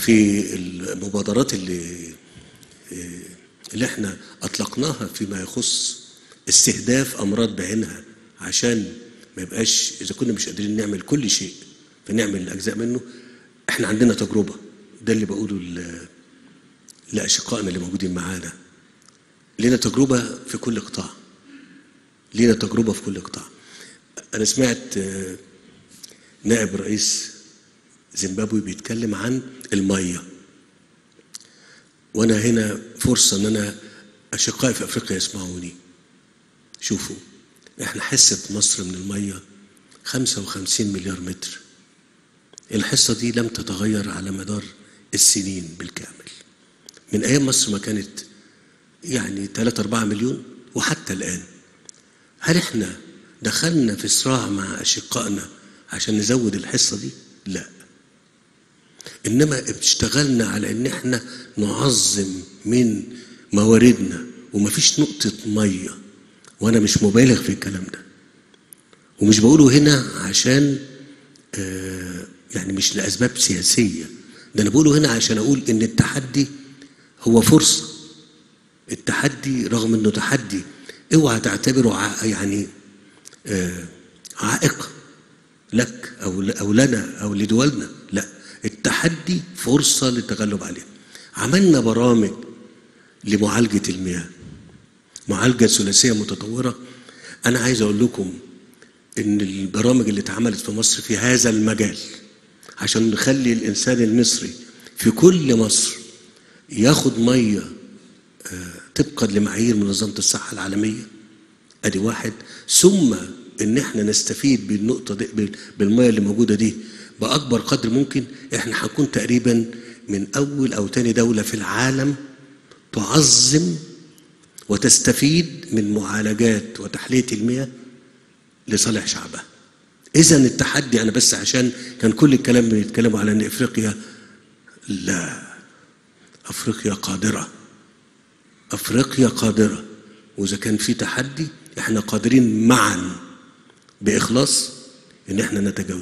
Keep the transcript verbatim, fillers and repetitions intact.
في المبادرات اللي اللي احنا اطلقناها فيما يخص استهداف امراض بعينها، عشان ما يبقاش اذا كنا مش قادرين نعمل كل شيء فنعمل اجزاء منه. احنا عندنا تجربه، ده اللي بقوله لاشقائنا اللي موجودين معانا. لينا تجربه في كل قطاع، لينا تجربه في كل قطاع. انا سمعت نائب رئيس زيمبابوي بيتكلم عن الميه، وانا هنا فرصه ان انا اشقائي في افريقيا يسمعوني. شوفوا احنا حصه مصر من الميه خمسة وخمسين مليار متر، الحصه دي لم تتغير على مدار السنين بالكامل، من ايام مصر ما كانت يعني ثلاثة أربعة مليون وحتى الان. هل احنا دخلنا في صراع مع اشقائنا عشان نزود الحصه دي؟ لا، انما اشتغلنا على ان احنا نعظم من مواردنا، ومفيش نقطه ميه. وانا مش مبالغ في الكلام ده، ومش بقوله هنا عشان آه يعني مش لاسباب سياسيه، ده انا بقوله هنا عشان اقول ان التحدي هو فرصه. التحدي رغم انه تحدي اوعى تعتبره يعني آه عائق لك او او لنا او لدولنا، لا، التحدي فرصه للتغلب عليه. عملنا برامج لمعالجه المياه، معالجه ثلاثيه متطوره. انا عايز اقول لكم ان البرامج اللي اتعملت في مصر في هذا المجال عشان نخلي الانسان المصري في كل مصر ياخد ميه طبقا لمعايير منظمه الصحه العالميه، ادي واحد. ثم ان احنا نستفيد بالنقطه دي بالميه اللي موجوده دي باكبر قدر ممكن. احنا هنكون تقريبا من اول او تاني دوله في العالم تعظم وتستفيد من معالجات وتحليه المياه لصالح شعبها. اذا التحدي، انا بس عشان كان كل الكلام بيتكلموا على ان افريقيا، لا، افريقيا قادره، افريقيا قادره. واذا كان في تحدي احنا قادرين معا باخلاص ان احنا نتجاوز